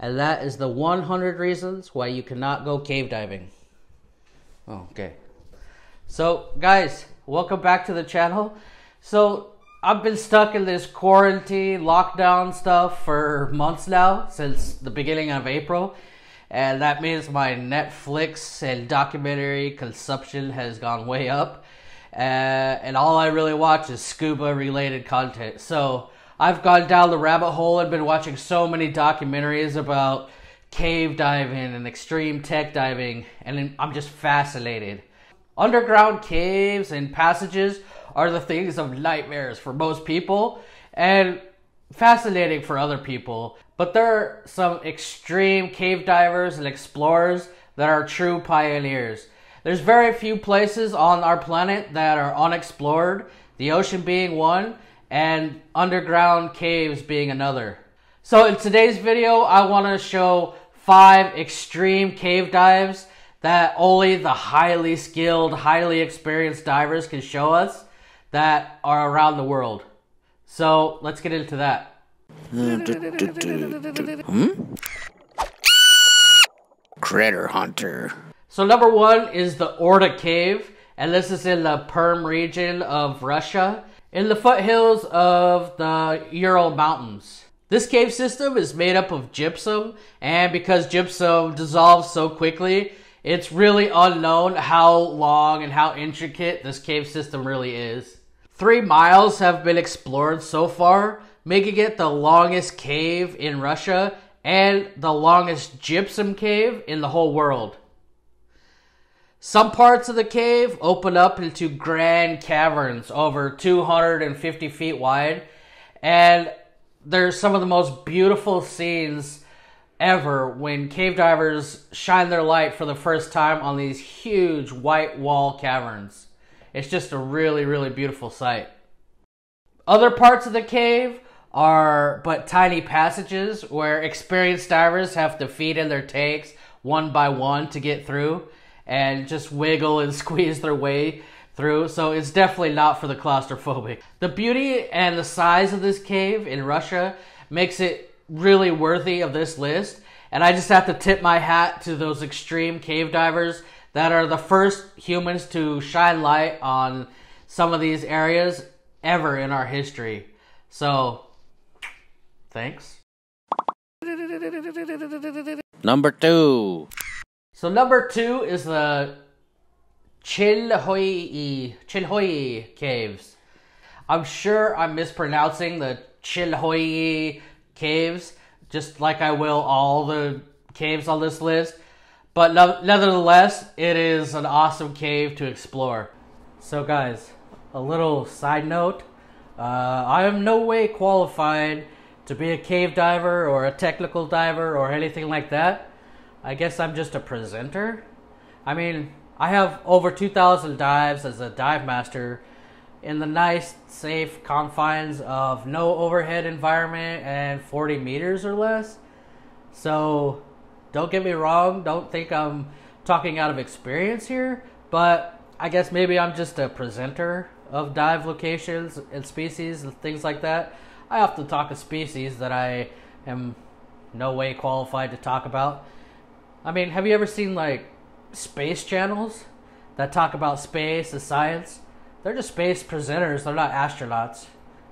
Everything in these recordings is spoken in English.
And that is the 100 reasons why you cannot go cave diving. Okay. So guys, welcome back to the channel. So I've been stuck in this quarantine lockdown stuff for months now, since the beginning of April. And that means my Netflix and documentary consumption has gone way up. And all I really watch is scuba related content. So I've gone down the rabbit hole and been watching so many documentaries about cave diving and extreme tech diving, and I'm just fascinated. Underground caves and passages are the things of nightmares for most people, and fascinating for other people. But there are some extreme cave divers and explorers that are true pioneers. There's very few places on our planet that are unexplored, the ocean being one, and underground caves being another. So in today's video, I want to show 5 extreme cave dives that only the highly skilled, highly experienced divers can show us, that are around the world. So let's get into that. Critter Hunter. So number 1 is the Orda Cave, and this is in the Perm region of Russia, in the foothills of the Ural Mountains. This cave system is made up of gypsum, and because gypsum dissolves so quickly, it's really unknown how long and how intricate this cave system really is. 3 miles have been explored so far, making it the longest cave in Russia and the longest gypsum cave in the whole world. Some parts of the cave open up into grand caverns over 250 feet wide, and there's some of the most beautiful scenes ever when cave divers shine their light for the first time on these huge white wall caverns. It's just a really, really beautiful sight. Other parts of the cave are but tiny passages where experienced divers have to feed in their tanks one by one to get through and just wiggle and squeeze their way through. So it's definitely not for the claustrophobic. The beauty and the size of this cave in Russia makes it really worthy of this list. And I just have to tip my hat to those extreme cave divers that are the first humans to shine light on some of these areas ever in our history. So, thanks. Number 2. So number 2 is the Chinhoyi Caves. I'm sure I'm mispronouncing the Chinhoyi Caves, just like I will all the caves on this list. But nevertheless, it is an awesome cave to explore. So guys, a little side note. I am no way qualified to be a cave diver or a technical diver or anything like that. I guess I'm just a presenter. I mean, I have over 2,000 dives as a dive master in the nice, safe confines of no overhead environment and 40 meters or less. So don't get me wrong, don't think I'm talking out of experience here, but I guess maybe I'm just a presenter of dive locations and species and things like that. I often talk of species that I am no way qualified to talk about. I mean, have you ever seen like space channels that talk about space and science? They're just space presenters, they're not astronauts.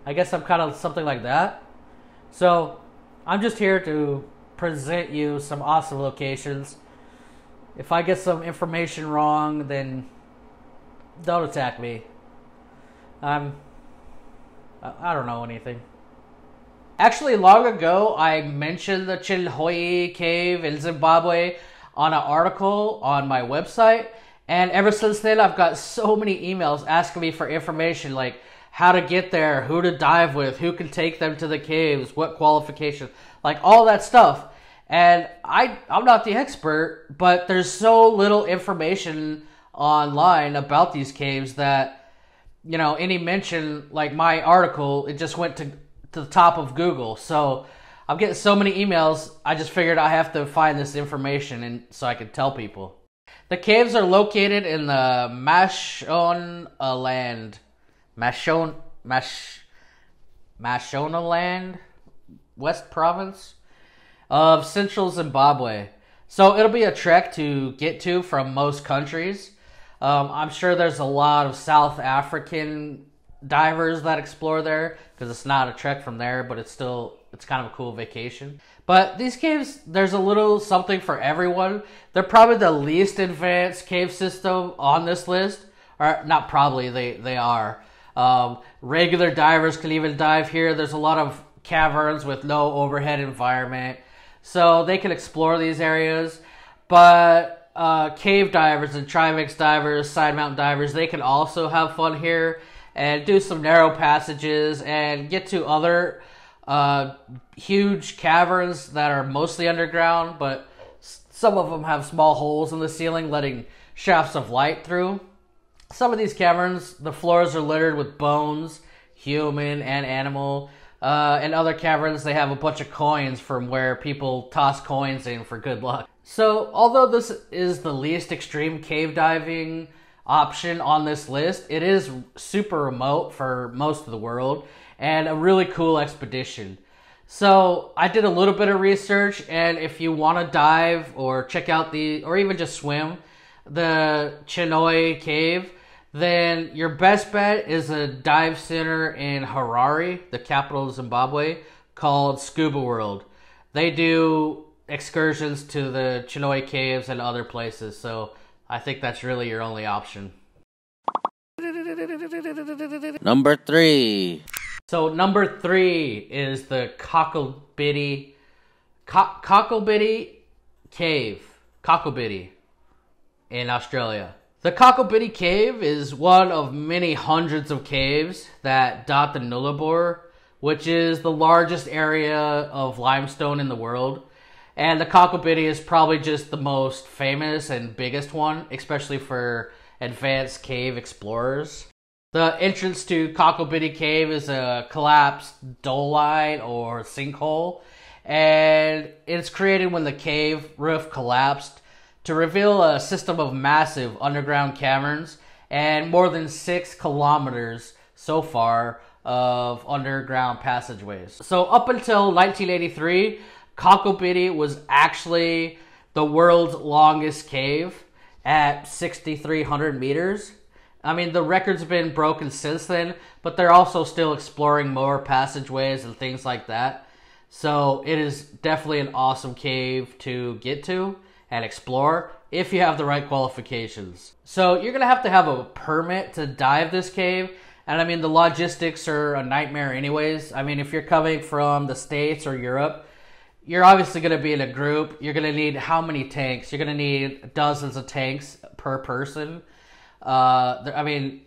I guess I'm kind of something like that. So I'm just here to present you some awesome locations. If I get some information wrong, then don't attack me. I don't know anything. Actually, long ago, I mentioned the Chinhoyi Cave in Zimbabwe on an article on my website, and ever since then, I've got so many emails asking me for information like how to get there, who to dive with, who can take them to the caves, what qualifications, like all that stuff. And I'm not the expert, but there's so little information online about these caves that, you know, any mention like my article, it just went to the top of Google. So I'm getting so many emails, I just figured I have to find this information and so I could tell people. The caves are located in the Mashonaland. Mashonaland, West Province. of central Zimbabwe. So it'll be a trek to get to from most countries. I'm sure there's a lot of South African divers that explore there, because it's not a trek from there, but it's still, it's kind of a cool vacation. But these caves, there's a little something for everyone. They're probably the least advanced cave system on this list. Or not probably, they are. Regular divers can even dive here. There's a lot of caverns with no overhead environment, so they can explore these areas. But cave divers and trimix divers, side mountain divers, they can also have fun here and do some narrow passages and get to other huge caverns that are mostly underground, but some of them have small holes in the ceiling letting shafts of light through. Some of these caverns, the floors are littered with bones, human and animal. In other caverns, they have a bunch of coins from where people toss coins in for good luck. So, although this is the least extreme cave diving option on this list, it is super remote for most of the world and a really cool expedition. So, I did a little bit of research, and if you want to dive or check out the, or even just swim, the Chinhoyi Cave, then your best bet is a dive center in Harare, the capital of Zimbabwe, called Scuba World. They do excursions to the Chinhoyi Caves and other places, so I think that's really your only option. Number 3. So number 3 is the Cocklebiddy Cave. Cocklebiddy in Australia. The Cocklebiddy Cave is one of many hundreds of caves that dot the Nullarbor, which is the largest area of limestone in the world. And the Cocklebiddy is probably just the most famous and biggest one, especially for advanced cave explorers. The entrance to Cocklebiddy Cave is a collapsed dolite or sinkhole, and it's created when the cave roof collapsed to reveal a system of massive underground caverns and more than 6 kilometers so far of underground passageways. So up until 1983, Cocklebiddy was actually the world's longest cave at 6,300 meters. I mean, the record's been broken since then, but they're also still exploring more passageways and things like that. So it is definitely an awesome cave to get to and explore if you have the right qualifications. So you're gonna have to have a permit to dive this cave, and I mean, the logistics are a nightmare anyways. I mean, if you're coming from the States or Europe, you're obviously gonna be in a group. You're gonna need how many tanks? You're gonna need dozens of tanks per person. I mean,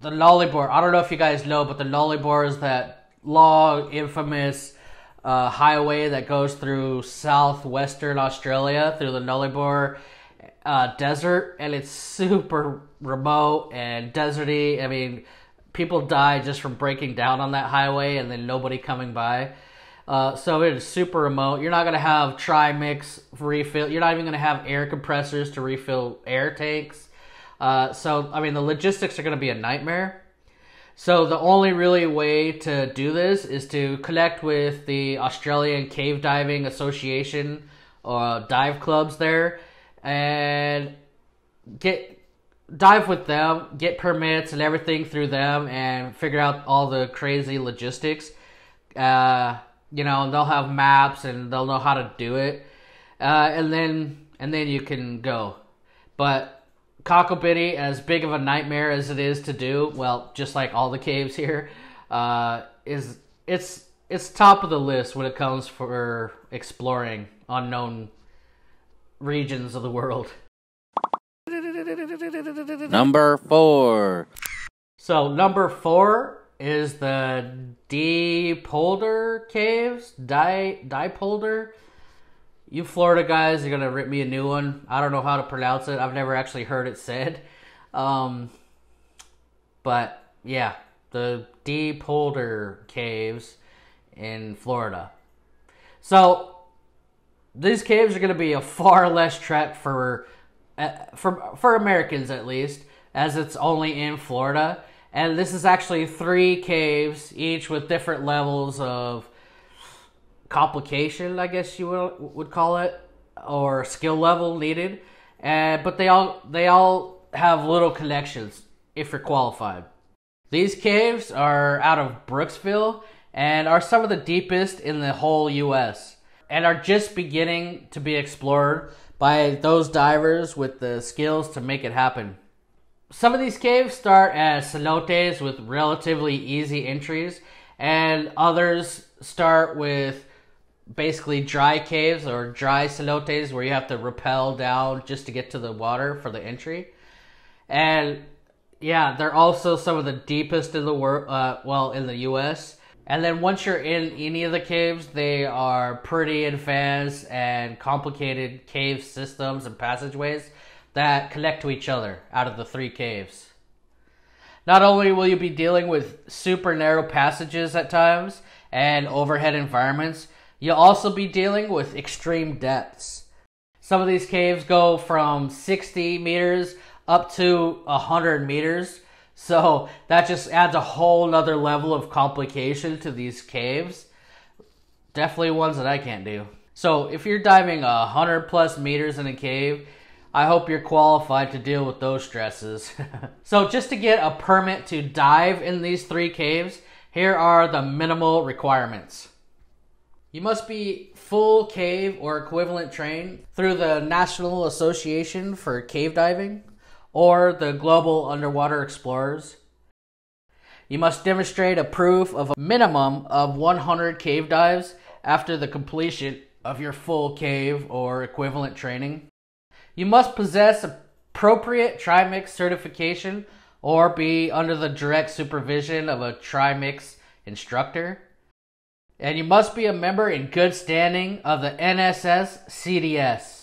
the Nullarbor, I don't know if you guys know, but the Nullarbor is that long, infamous highway that goes through southwestern Australia, through the Nullarbor desert, and it's super remote and deserty. I mean, people die just from breaking down on that highway and then nobody coming by. So it is super remote. You're not going to have trimix refill. You're not even going to have air compressors to refill air tanks. So, I mean, the logistics are going to be a nightmare. So the only really way to do this is to connect with the Australian Cave Diving Association or dive clubs there and dive with them, get permits and everything through them, and figure out all the crazy logistics. You know, and they'll have maps and they'll know how to do it. And then you can go. But Cocklebiddy, as big of a nightmare as it is to do, well, just like all the caves here, it's top of the list when it comes for exploring unknown regions of the world. Number 4. So number 4 is the Diepolder Caves. Diepolder. You Florida guys are going to rip me a new one. I don't know how to pronounce it. I've never actually heard it said. But yeah, the Diepolder Caves in Florida. So these caves are going to be a far less trek for Americans at least, as it's only in Florida. And this is actually 3 caves, each with different levels of complication, I guess you would call it, or skill level needed. But they all have little connections if you're qualified. These caves are out of Brooksville and are some of the deepest in the whole US and are just beginning to be explored by those divers with the skills to make it happen. Some of these caves start as cenotes with relatively easy entries, and others start with basically dry caves or dry cenotes where you have to rappel down just to get to the water for the entry. And yeah, they're also some of the deepest in the world, well, in the US. And then once you're in any of the caves, they are pretty advanced and complicated cave systems and passageways that connect to each other out of the three caves. Not only will you be dealing with super narrow passages at times and overhead environments, you'll also be dealing with extreme depths. Some of these caves go from 60 meters up to 100 meters. So that just adds a whole nother level of complication to these caves. Definitely ones that I can't do. So if you're diving 100 plus meters in a cave, I hope you're qualified to deal with those stresses. So just to get a permit to dive in these three caves, here are the minimal requirements. You must be full cave or equivalent trained through the National Association for Cave Diving or the Global Underwater Explorers. You must demonstrate a proof of a minimum of 100 cave dives after the completion of your full cave or equivalent training. You must possess appropriate TriMix certification or be under the direct supervision of a TriMix instructor. And you must be a member in good standing of the NSS CDS.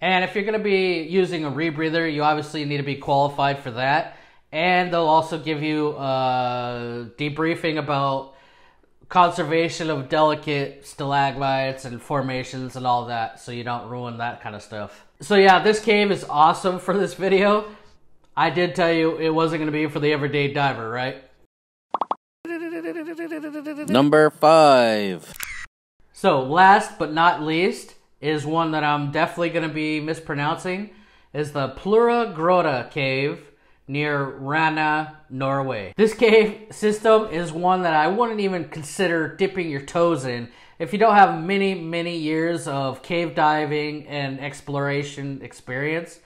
And if you're going to be using a rebreather, you obviously need to be qualified for that. And they'll also give you a debriefing about conservation of delicate stalagmites and formations and all that, so you don't ruin that kind of stuff. So yeah, this cave is awesome for this video. I did tell you it wasn't going to be for the everyday diver, right? Number 5. So last but not least is one that I'm definitely going to be mispronouncing, is the Pluragrotta Cave near Rana, Norway. This cave system is one that I wouldn't even consider dipping your toes in if you don't have many, many years of cave diving and exploration experience,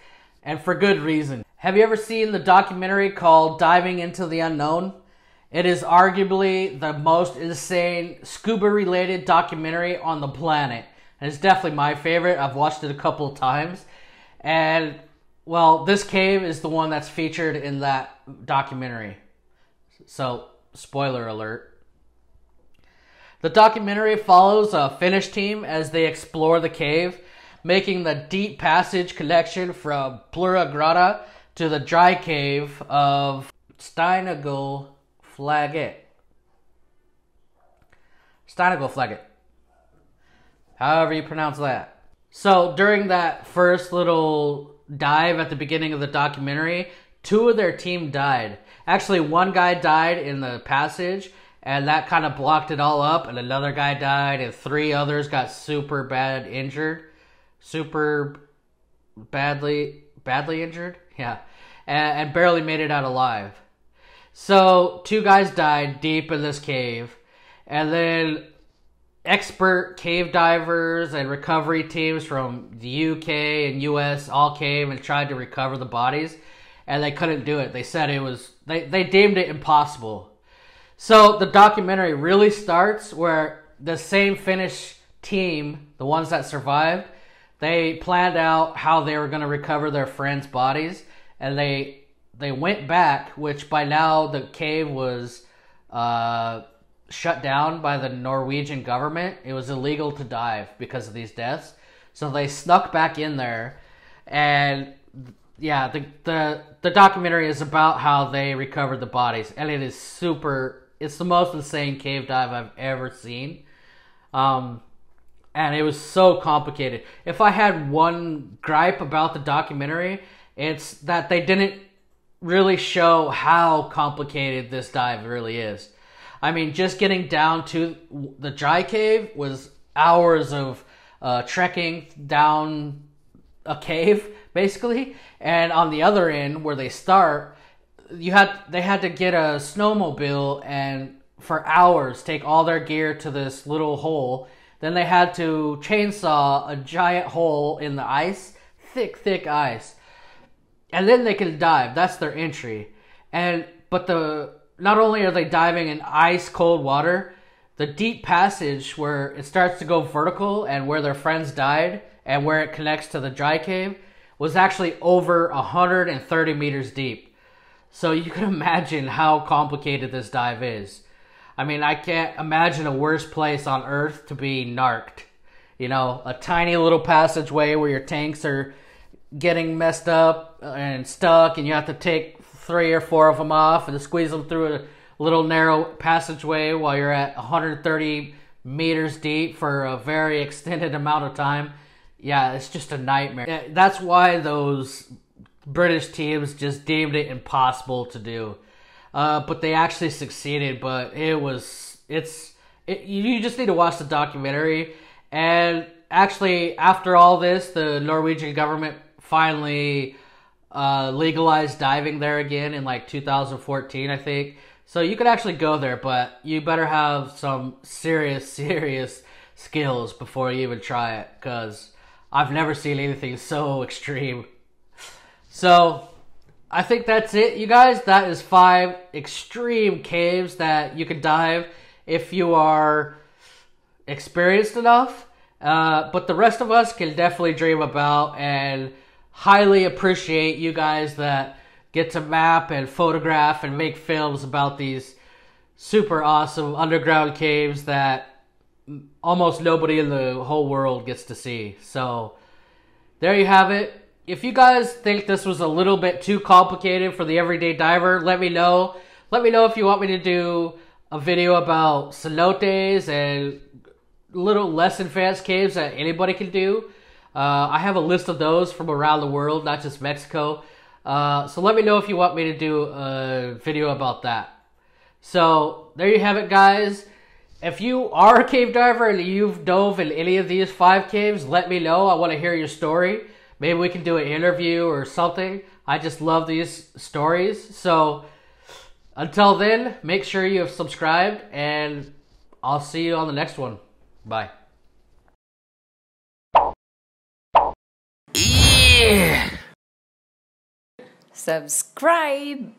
and for good reason. Have you ever seen the documentary called Diving Into the Unknown? It is arguably the most insane scuba-related documentary on the planet. And it's definitely my favorite. I've watched it a couple of times. And well, this cave is the one that's featured in that documentary. So, spoiler alert. The documentary follows a Finnish team as they explore the cave, making the deep passage connection from Pluragrotta to the dry cave of Steinugleflåget. Steinugleflåget. However you pronounce that. So during that first little dive at the beginning of the documentary, two of their team died. Actually, one guy died in the passage, and that kind of blocked it all up, and another guy died, and three others got super bad injured. Super badly injured? Yeah. And barely made it out alive. So two guys died deep in this cave, and then expert cave divers and recovery teams from the UK and US all came and tried to recover the bodies, and they couldn't do it. They said it was, they deemed it impossible. So the documentary really starts where the same Finnish team, the ones that survived, they planned out how they were going to recover their friends' bodies, and they went back, which by now the cave was shut down by the Norwegian government. It was illegal to dive because of these deaths. So they snuck back in there, and yeah, the documentary is about how they recovered the bodies, and it is super, it's the most insane cave dive I've ever seen. And it was so complicated. If I had one gripe about the documentary, it's that they didn't really show how complicated this dive really is. I mean, just getting down to the dry cave was hours of trekking down a cave, basically. And on the other end, where they start, they had to get a snowmobile and for hours take all their gear to this little hole. Then they had to chainsaw a giant hole in the ice, thick ice, and then they can dive. That's their entry. And but not only are they diving in ice cold water, the deep passage where it starts to go vertical and where their friends died and where it connects to the dry cave was actually over 130 meters deep. So you can imagine how complicated this dive is. I mean, I can't imagine a worse place on Earth to be narked. You know, a tiny little passageway where your tanks are getting messed up and stuck, and you have to take 3 or 4 of them off and squeeze them through a little narrow passageway while you're at 130 meters deep for a very extended amount of time. Yeah, it's just a nightmare. That's why those British teams just deemed it impossible to do. But they actually succeeded, but you just need to watch the documentary. And actually, after all this, the Norwegian government finally legalized diving there again in like 2014, I think. So you could actually go there, but you better have some serious skills before you even try it, because I've never seen anything so extreme. So I think that's it, you guys. That is 5 extreme caves that you can dive if you are experienced enough. But the rest of us can definitely dream about, and highly appreciate you guys that get to map and photograph and make films about these super awesome underground caves that almost nobody in the whole world gets to see. So there you have it. If you guys think this was a little bit too complicated for the everyday diver, let me know. Let me know if you want me to do a video about cenotes and little less advanced caves that anybody can do. I have a list of those from around the world, not just Mexico. So let me know if you want me to do a video about that. So there you have it, guys. If you are a cave diver and you've dove in any of these 5 caves, let me know. I want to hear your story. Maybe we can do an interview or something. I just love these stories. So until then, make sure you have subscribed, and I'll see you on the next one. Bye. Yeah. Subscribe.